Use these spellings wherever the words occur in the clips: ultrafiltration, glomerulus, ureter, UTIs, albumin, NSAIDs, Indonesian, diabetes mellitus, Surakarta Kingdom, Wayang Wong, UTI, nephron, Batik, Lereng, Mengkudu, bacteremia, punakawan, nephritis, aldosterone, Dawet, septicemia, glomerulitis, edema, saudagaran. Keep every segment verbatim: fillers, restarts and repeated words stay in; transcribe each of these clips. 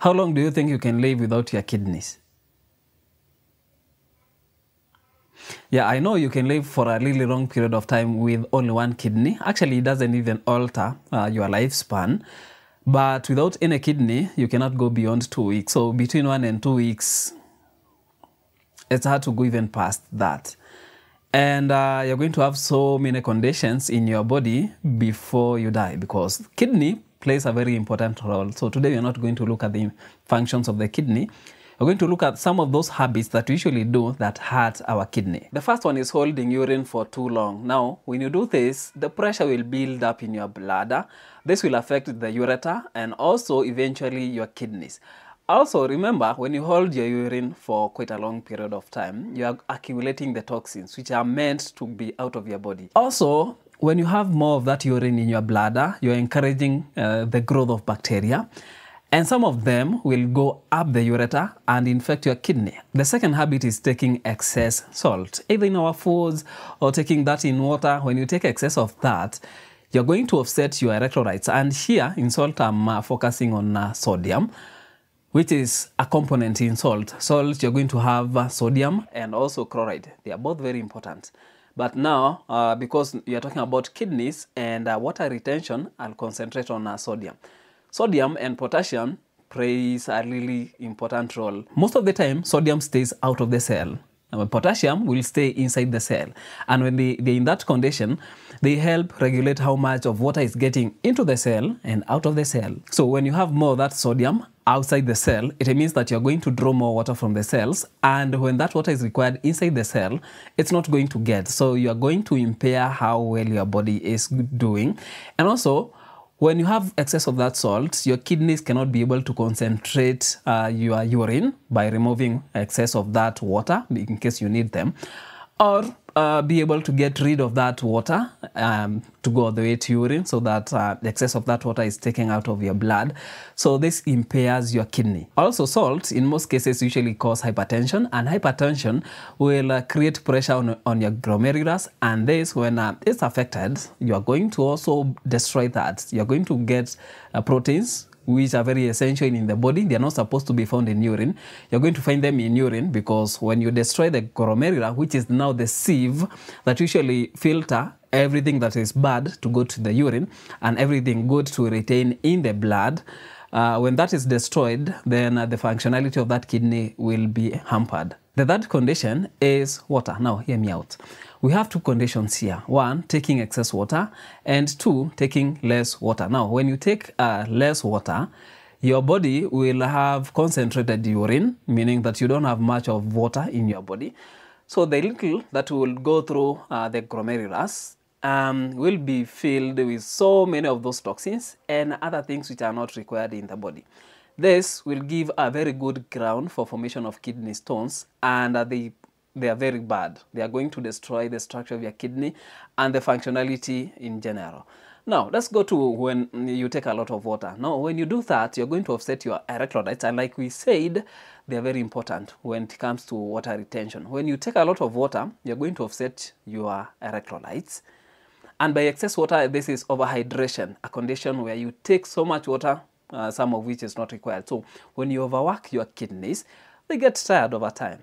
How long do you think you can live without your kidneys? Yeah, I know you can live for a really long period of time with only one kidney. Actually, it doesn't even alter uh, your lifespan. But without any kidney, you cannot go beyond two weeks. So between one and two weeks, it's hard to go even past that. And uh, you're going to have so many conditions in your body before you die, because kidney plays a very important role. So today, we're not going to look at the functions of the kidney. We're going to look at some of those habits that we usually do that hurt our kidney. The first one is holding urine for too long. Now, when you do this, the pressure will build up in your bladder. This will affect the ureter and also eventually your kidneys. Also, remember, when you hold your urine for quite a long period of time, you are accumulating the toxins, which are meant to be out of your body. Also, when you have more of that urine in your bladder, you're encouraging uh, the growth of bacteria. And some of them will go up the ureter and infect your kidney. The second habit is taking excess salt, either in our foods or taking that in water. When you take excess of that, you're going to offset your electrolytes. And here in salt, I'm uh, focusing on uh, sodium, which is a component in salt. Salt, you're going to have uh, sodium and also chloride. They are both very important. But now, uh, because you're talking about kidneys and uh, water retention, I'll concentrate on uh, sodium. Sodium and potassium plays a really important role. Most of the time, sodium stays out of the cell. And potassium will stay inside the cell. And when they, they're in that condition, they help regulate how much of water is getting into the cell and out of the cell. So when you have more of that sodium outside the cell, it means that you're going to draw more water from the cells. And when that water is required inside the cell, it's not going to get. So you're going to impair how well your body is doing. And also, when you have excess of that salt, your kidneys cannot be able to concentrate uh, your urine by removing excess of that water in case you need them, or uh, be able to get rid of that water um, to go all the way to urine, so that uh, the excess of that water is taken out of your blood. So this impairs your kidney. Also, salt in most cases usually cause hypertension, and hypertension will uh, create pressure on, on your glomerulus, and this, when uh, it's affected, you are going to also destroy that. You're going to get uh, proteins, which are very essential in the body. They are not supposed to be found in urine. You're going to find them in urine, because when you destroy the glomerula, which is now the sieve that usually filter everything that is bad to go to the urine and everything good to retain in the blood, uh, when that is destroyed, then uh, the functionality of that kidney will be hampered. The third condition is water. Now, hear me out. We have two conditions here. One, taking excess water, and two, taking less water. Now, when you take uh, less water, your body will have concentrated urine, meaning that you don't have much of water in your body. So the little that will go through uh, the glomerulus um, will be filled with so many of those toxins and other things which are not required in the body. This will give a very good ground for formation of kidney stones, and they, they are very bad. They are going to destroy the structure of your kidney and the functionality in general. Now, let's go to when you take a lot of water. Now, when you do that, you're going to offset your electrolytes, and like we said, they're very important when it comes to water retention. When you take a lot of water, you're going to offset your electrolytes. And by excess water, this is overhydration, a condition where you take so much water, Uh, some of which is not required. So when you overwork your kidneys, they get tired over time.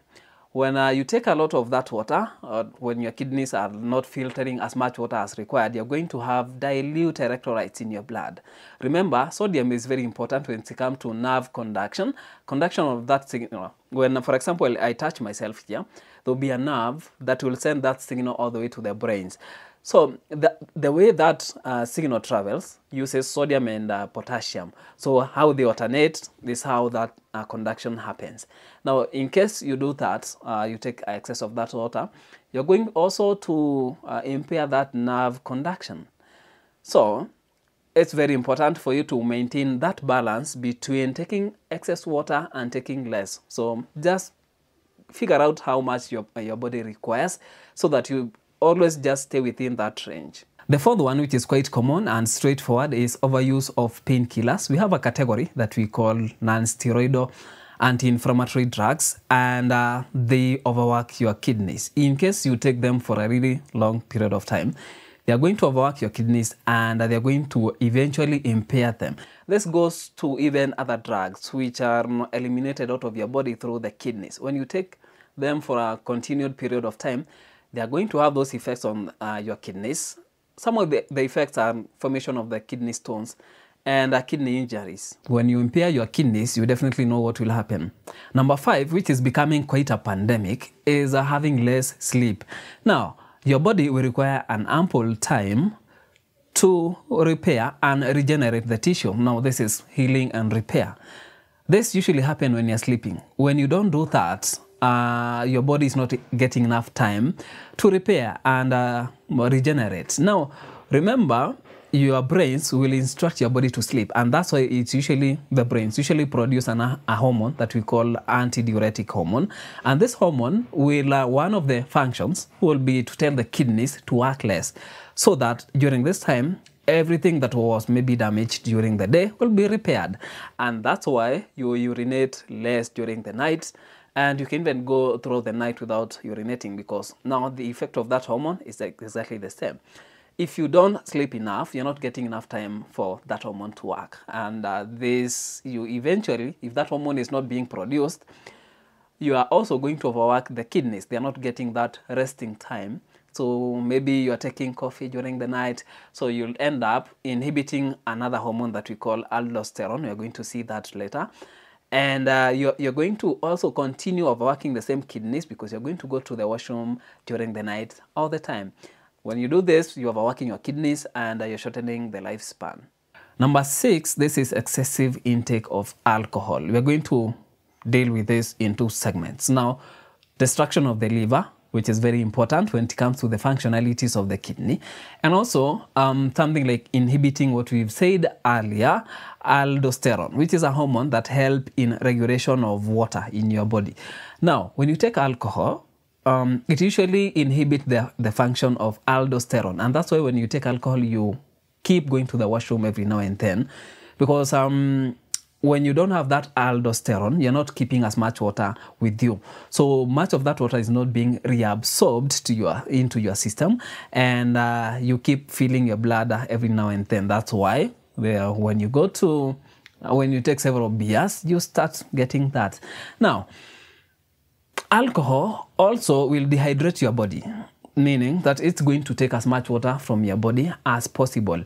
When uh, you take a lot of that water, or when your kidneys are not filtering as much water as required, you're going to have dilute electrolytes in your blood. Remember, sodium is very important when it comes to nerve conduction. Conduction of that signal. When, for example, I touch myself here, there'll be a nerve that will send that signal all the way to the brains. So the, the way that uh, signal travels uses sodium and uh, potassium. So how they alternate is how that uh, conduction happens. Now, in case you do that, uh, you take excess of that water, you're going also to uh, impair that nerve conduction. So it's very important for you to maintain that balance between taking excess water and taking less. So just figure out how much your, your body requires, so that you always just stay within that range. The fourth one, which is quite common and straightforward, is overuse of painkillers. We have a category that we call non-steroidal anti-inflammatory drugs, and uh, they overwork your kidneys. In case you take them for a really long period of time, They are going to overwork your kidneys and they are going to eventually impair them. This goes to even other drugs which are eliminated out of your body through the kidneys. When you take them for a continued period of time, they are going to have those effects on uh, your kidneys. Some of the, the effects are formation of the kidney stones and uh, kidney injuries. When you impair your kidneys, you definitely know what will happen. Number five, which is becoming quite a pandemic, is uh, having less sleep. Now, your body will require an ample time to repair and regenerate the tissue. Now, this is healing and repair. This usually happens when you're sleeping. When you don't do that, uh, your body is not getting enough time to repair and uh, regenerate. Now, remember, your brains will instruct your body to sleep, and that's why it's usually the brains usually produce an, a hormone that we call antidiuretic hormone, and this hormone will uh, one of the functions will be to tell the kidneys to work less, so that during this time everything that was maybe damaged during the day will be repaired, and that's why you urinate less during the night. And you can even go through the night without urinating, because now the effect of that hormone is exactly the same. If you don't sleep enough, you're not getting enough time for that hormone to work. And uh, this, you eventually, if that hormone is not being produced, you are also going to overwork the kidneys. They're not getting that resting time. So maybe you're taking coffee during the night. So you'll end up inhibiting another hormone that we call aldosterone. You're going to see that later. And uh, you're, you're going to also continue overworking the same kidneys, because you're going to go to the washroom during the night all the time. When you do this, you are overworking your kidneys and you're shortening the lifespan. Number six, this is excessive intake of alcohol. We're going to deal with this in two segments. Now, destruction of the liver, which is very important when it comes to the functionalities of the kidney. And also um, something like inhibiting what we've said earlier, aldosterone, which is a hormone that helps in regulation of water in your body. Now, when you take alcohol, Um, it usually inhibits the, the function of aldosterone. And that's why when you take alcohol, you keep going to the washroom every now and then. Because um, when you don't have that aldosterone, you're not keeping as much water with you. So much of that water is not being reabsorbed to your, into your system. And uh, you keep filling your bladder every now and then. That's why when you go to, when you take several beers, you start getting that. Now, alcohol also will dehydrate your body, meaning that it's going to take as much water from your body as possible.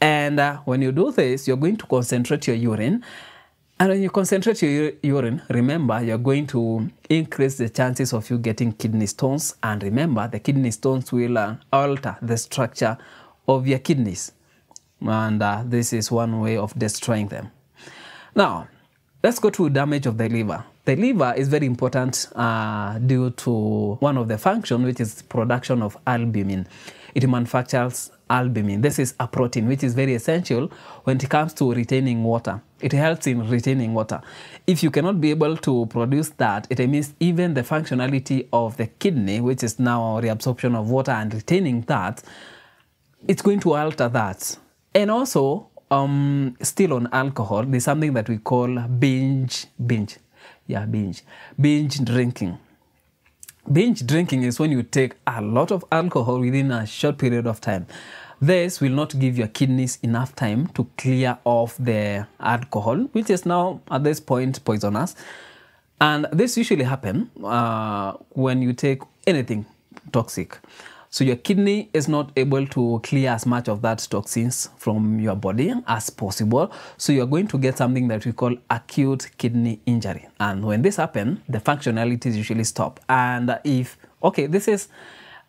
And uh, when you do this, you're going to concentrate your urine. And when you concentrate your urine, remember, you're going to increase the chances of you getting kidney stones. And remember, the kidney stones will uh, alter the structure of your kidneys. And uh, this is one way of destroying them. Now, let's go to damage of the liver. The liver is very important uh, due to one of the functions, which is production of albumin. It manufactures albumin. This is a protein which is very essential when it comes to retaining water. It helps in retaining water. If you cannot be able to produce that, it means even the functionality of the kidney, which is now reabsorption of water and retaining that, it's going to alter that. And also, um, still on alcohol, there's something that we call binge, binge. Yeah, binge. Binge drinking. Binge drinking is when you take a lot of alcohol within a short period of time. This will not give your kidneys enough time to clear off the alcohol, which is now at this point poisonous. And this usually happens uh, when you take anything toxic. So your kidney is not able to clear as much of that toxins from your body as possible. So you're going to get something that we call acute kidney injury. And when this happens, the functionalities usually stop. And if, okay, this is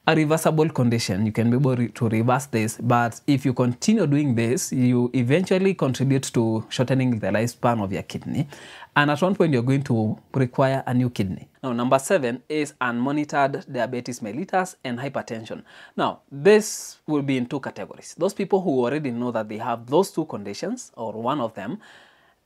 a reversible condition. You can be able to reverse this. But if you continue doing this, you eventually contribute to shortening the lifespan of your kidney. And at one point, you're going to require a new kidney. Now, number seven is unmonitored diabetes mellitus and hypertension. Now, this will be in two categories. Those people who already know that they have those two conditions or one of them,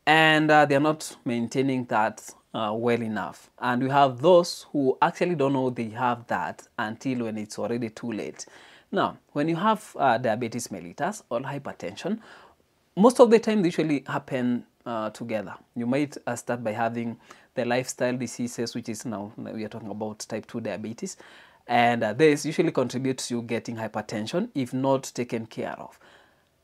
and uh, they're not maintaining that uh, well enough. And we have those who actually don't know they have that until when it's already too late. Now, when you have uh, diabetes mellitus or hypertension, most of the time they usually happen uh, together. You might uh, start by having the lifestyle diseases, which is now we are talking about type two diabetes, and uh, this usually contributes to you getting hypertension if not taken care of.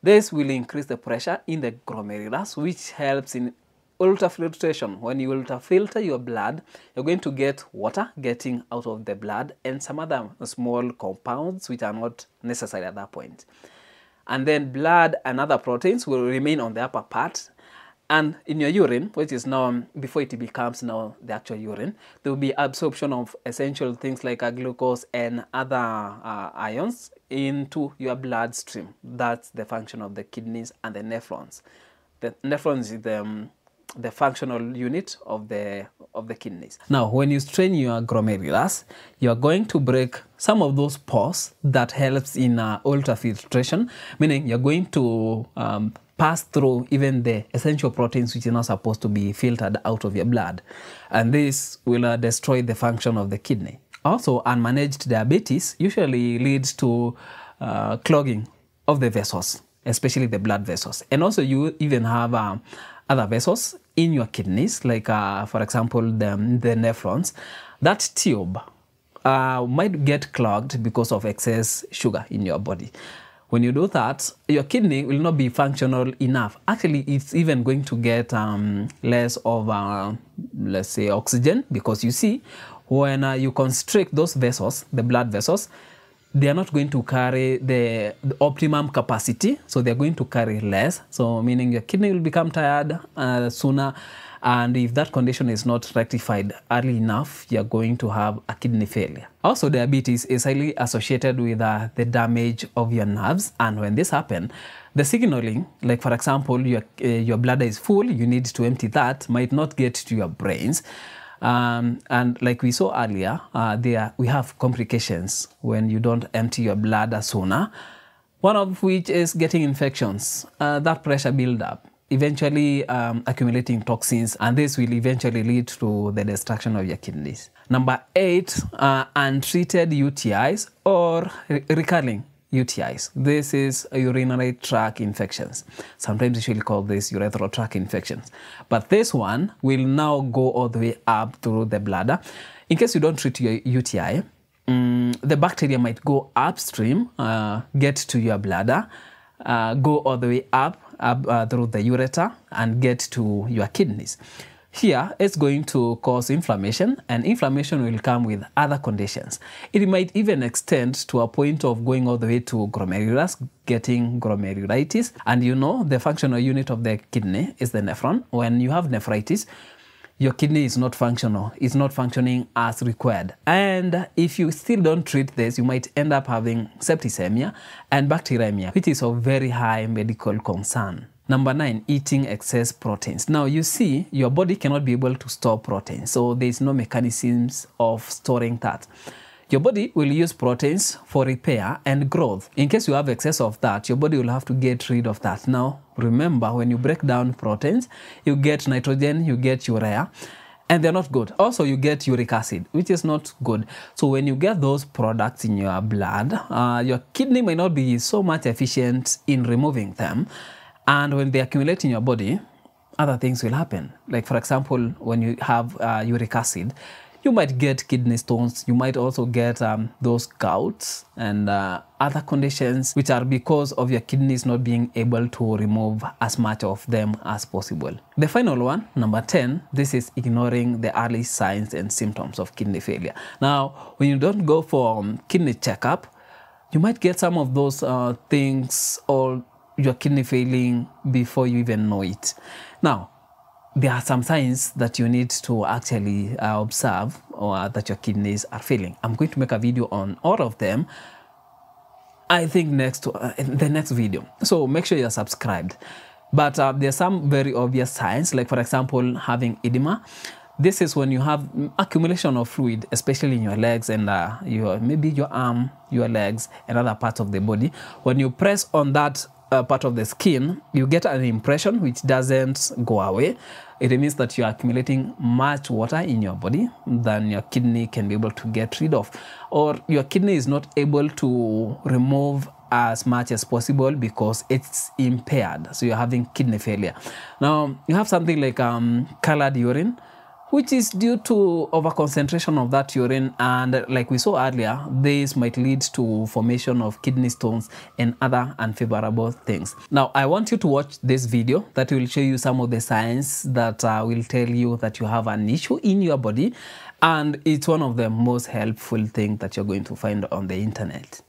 This will increase the pressure in the glomerulus, which helps in ultrafiltration. When you ultrafilter your blood, you're going to get water getting out of the blood and some other small compounds which are not necessary at that point. And then blood and other proteins will remain on the upper part. And in your urine, which is now, before it becomes now the actual urine, there will be absorption of essential things like glucose and other uh, ions into your bloodstream. That's the function of the kidneys and the nephrons. The nephrons is the, um, the functional unit of the, of the kidneys. Now, when you strain your glomerulus, you are going to break some of those pores that helps in uh, ultrafiltration, meaning you're going to um, pass through even the essential proteins which are not supposed to be filtered out of your blood. And this will uh, destroy the function of the kidney. Also, unmanaged diabetes usually leads to uh, clogging of the vessels, especially the blood vessels. And also you even have uh, other vessels in your kidneys, like uh, for example, the, the nephrons. That tube uh, might get clogged because of excess sugar in your body. When you do that, your kidney will not be functional enough. Actually, it's even going to get um, less of, uh, let's say, oxygen, because you see, when uh, you constrict those vessels, the blood vessels, they are not going to carry the, the optimum capacity, so they're going to carry less. So meaning your kidney will become tired uh, sooner, and if that condition is not rectified early enough, you're going to have a kidney failure. Also, diabetes is highly associated with uh, the damage of your nerves, and when this happens, the signaling, like for example, your, uh, your bladder is full, you need to empty that, might not get to your brains. Um, and like we saw earlier, uh, there we have complications when you don't empty your bladder sooner, one of which is getting infections, uh, that pressure buildup, eventually um, accumulating toxins, and this will eventually lead to the destruction of your kidneys. Number eight, uh, untreated U T Is or re recurring U T Is. This is urinary tract infections. Sometimes usually call this urethral tract infections. But this one will now go all the way up through the bladder. In case you don't treat your U T I, um, the bacteria might go upstream, uh, get to your bladder, uh, go all the way up, up uh, through the ureter and get to your kidneys. Here, it's going to cause inflammation, and inflammation will come with other conditions. It might even extend to a point of going all the way to glomerulus, getting glomerulitis. And you know, the functional unit of the kidney is the nephron. When you have nephritis, your kidney is not functional. It's not functioning as required. And if you still don't treat this, you might end up having septicemia and bacteremia, which is of very high medical concern. Number nine, eating excess proteins. Now you see, your body cannot be able to store proteins, so there is no mechanisms of storing that. Your body will use proteins for repair and growth. In case you have excess of that, your body will have to get rid of that. Now remember, when you break down proteins, you get nitrogen, you get urea, and they're not good. Also, you get uric acid, which is not good. So when you get those products in your blood, uh, your kidney may not be so much efficient in removing them. And when they accumulate in your body, other things will happen. Like for example, when you have uh, uric acid, you might get kidney stones. You might also get um, those gouts and uh, other conditions which are because of your kidneys not being able to remove as much of them as possible. The final one, number ten, this is ignoring the early signs and symptoms of kidney failure. Now, when you don't go for um, kidney checkup, you might get some of those uh, things or your kidney failing before you even know it. Now, there are some signs that you need to actually uh, observe or that your kidneys are failing. I'm going to make a video on all of them, I think next, uh, in the next video. So make sure you're subscribed. But uh, there are some very obvious signs, like for example, having edema. This is when you have accumulation of fluid, especially in your legs and uh, your, maybe your arm, your legs, and other parts of the body. When you press on that part of the skin, you get an impression which doesn't go away. It means that you're accumulating much water in your body than your kidney can be able to get rid of, or your kidney is not able to remove as much as possible because it's impaired. So you're having kidney failure. Now you have something like um, colored urine, which is due to overconcentration of that urine, and like we saw earlier, this might lead to formation of kidney stones and other unfavorable things. Now, I want you to watch this video that will show you some of the signs that uh, will tell you that you have an issue in your body, and it's one of the most helpful things that you're going to find on the internet.